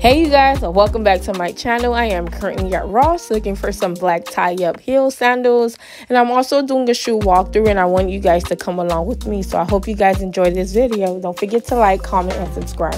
Hey you guys, welcome back to my channel. I am currently at Ross looking for some black tie-up heel sandals, and I'm also doing a shoe walkthrough, and I want you guys to come along with me. So I hope you guys enjoyed this video. Don't forget to like, comment, and subscribe.